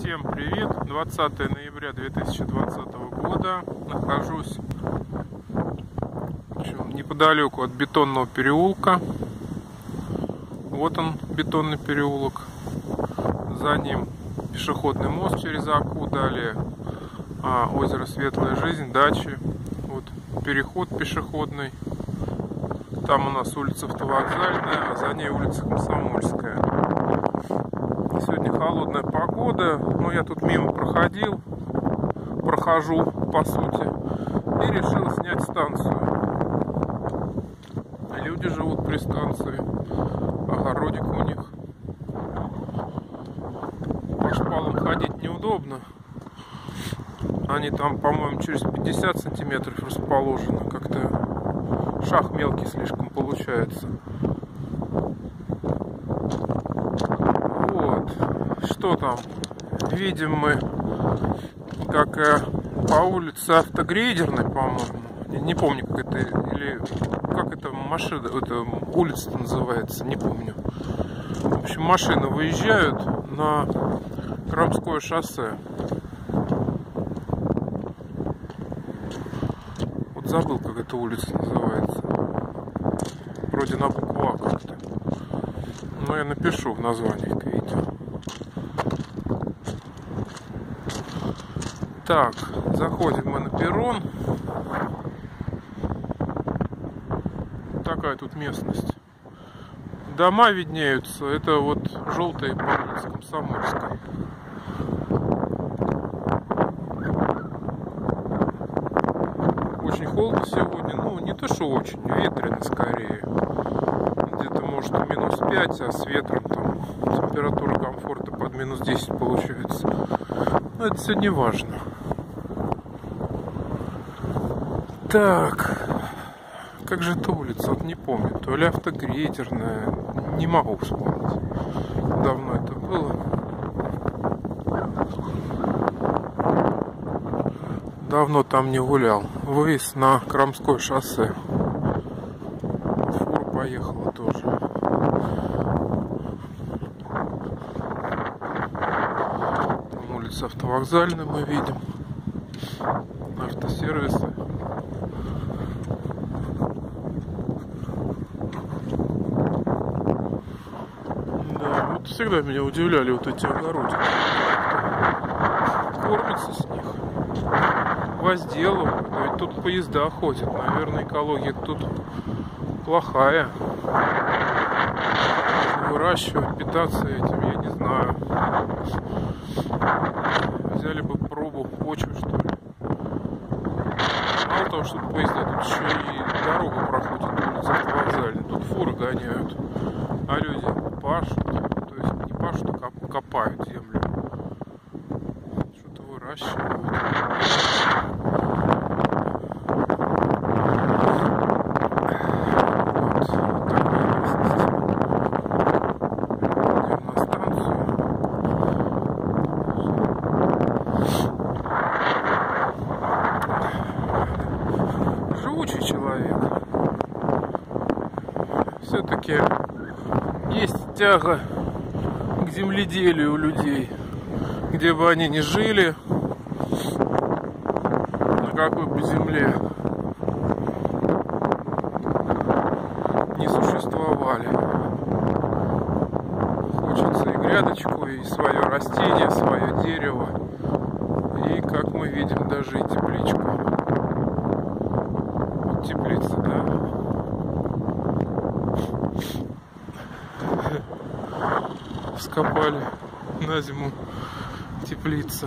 Всем привет! 20 ноября 2020 года. Нахожусь неподалеку от Бетонного переулка. Вот он, Бетонный переулок. За ним пешеходный мост через Аку. Далее озеро Светлая Жизнь, дачи. Вот переход пешеходный. Там у нас улица Автовокзальная, а за ней улица Комсомольская. Сегодня холодная погода, но я тут мимо прохожу по сути, и решил снять станцию. Люди живут при станции, огородик у них. По шпалам ходить неудобно, они там, по-моему, через 50 сантиметров расположены, как-то шаг мелкий слишком получается. Что там? Видим мы, как по улице Автогрейдерной, по-моему, не помню, как это, или как это машина, это улица называется, не помню. В общем, машины выезжают на Крамское шоссе. Вот забыл, как эта улица называется. Вроде на букву А как-то. Но я напишу в названии к видео. Так, заходим мы на перрон. Такая тут местность. Дома виднеются. Это вот желтые по улице Комсомольской. Очень холодно сегодня. Ну, не то, что очень, ветрено скорее. Где-то, может, минус 5, а с ветром там температура комфорта под минус 10 получается. Но это все не важно. Так, как же эта улица, вот не помню, то ли Автогрейдерная, не могу вспомнить, давно это было. Давно там не гулял. Выезд на Крамское шоссе. Фура поехала тоже. Улица Автовокзальная мы видим, автосервисы. Всегда меня удивляли вот эти огородики. Кормятся с них. Возделывают. Ведь тут поезда ходят. Наверное, экология тут плохая. Выращивать, питаться этим, я не знаю. Взяли бы пробу почвы, что ли. Мало того, что поезда, тут еще и дорога проходит. Улица Автовокзальная. Тут фуры гоняют. А люди пашут. Что копают землю, что-то выращивают. Вот такая местность. Идем на станцию. Живучий человек. Все-таки есть тяга к земледелию у людей, где бы они ни жили, на какой бы земле не существовали. Хочется и грядочку, и свое растение, свое дерево, и, как мы видим, даже и тепличку. Вот теплица, да? Скопали на зиму теплица.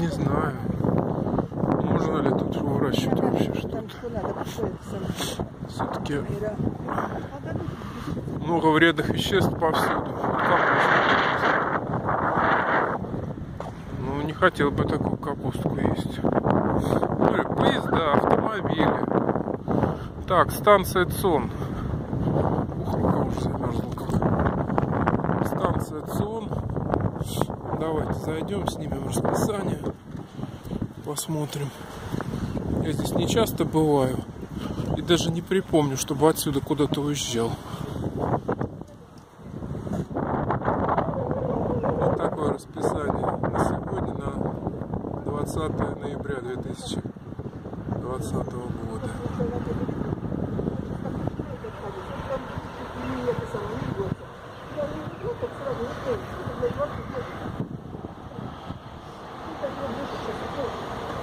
Не знаю, можно ли тут выращивать вообще что-то. Все-таки много вредных веществ повсюду. Ну, не хотел бы такую капустку есть. Поезда, автомобили. Так, станция ЦОН. Станция ЦОН. Давайте зайдем, снимем расписание, посмотрим. Я здесь не часто бываю и даже не припомню, чтобы отсюда куда-то уезжал. расписание на сегодня, на 20 ноября 2020 года.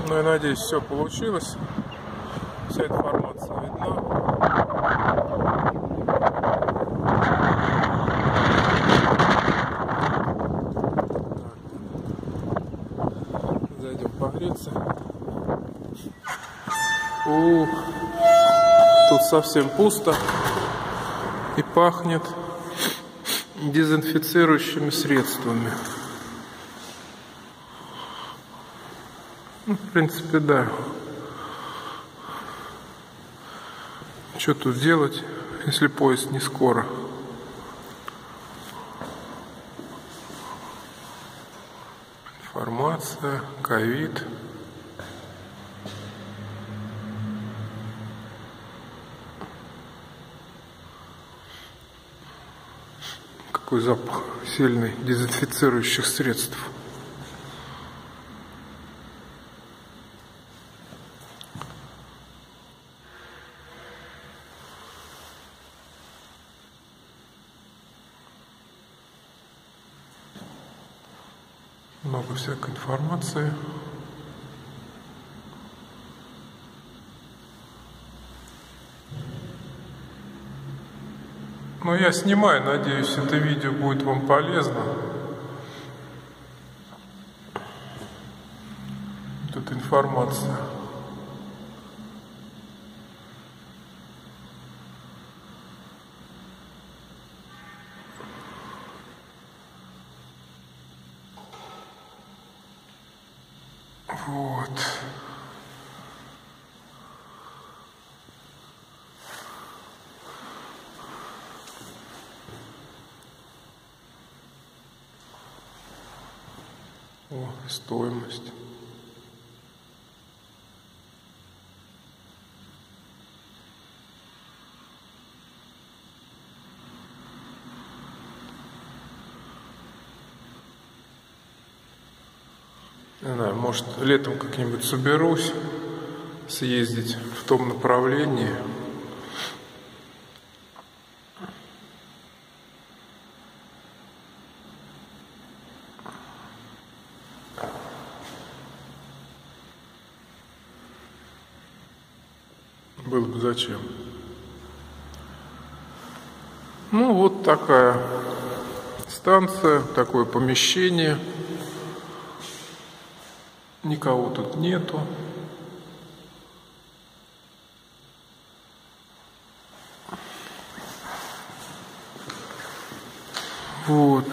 Ну и надеюсь, все получилось. Вся информация видна. Зайдем погреться. Ух, тут совсем пусто и пахнет дезинфицирующими средствами. Ну, в принципе, да. Что тут делать, если поезд не скоро? Информация, ковид. Какой запах сильный дезинфицирующих средств. Много всякой информации. Но я снимаю, надеюсь, это видео будет вам полезно. Тут информация. Вот. О, стоимость. Не знаю, может, летом как-нибудь соберусь съездить в том направлении. Было бы зачем. Ну, вот такая станция, такое помещение. Никого тут нету. Вот.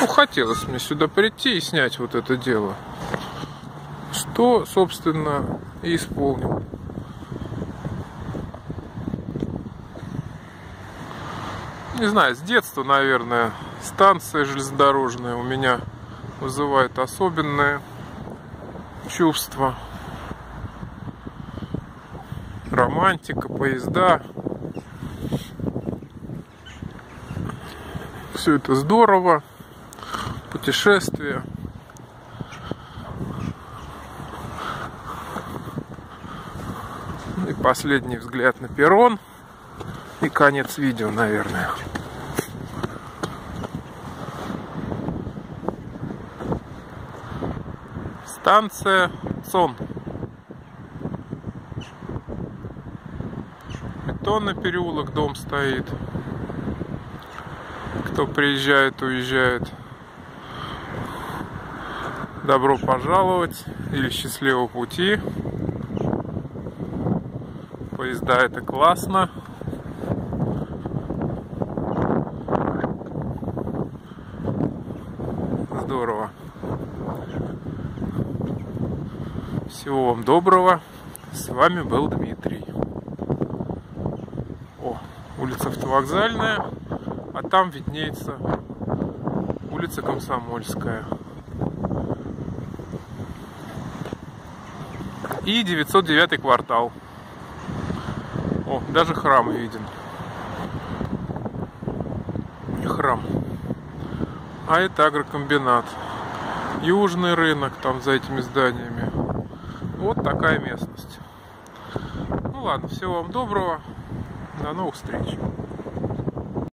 Ну, хотелось мне сюда прийти и снять вот это дело. Что, собственно, и исполнил. Не знаю, с детства, наверное, станция железнодорожная у меня вызывает особенные чувства. Романтика, поезда. Все это здорово. Путешествия. И последний взгляд на перрон. И конец видео, наверное. Станция ЦОН. Бетонный переулок, дом стоит. Кто приезжает, уезжает. Добро пожаловать или счастливого пути. Поезда — это классно. Здорово. Всего вам доброго. С вами был Дмитрий. О, улица Автовокзальная, а там виднеется улица Комсомольская. И 909 квартал. О, даже храм виден. храм. А это агрокомбинат. Южный рынок там за этими зданиями. Вот такая местность. Ну ладно, всего вам доброго. До новых встреч.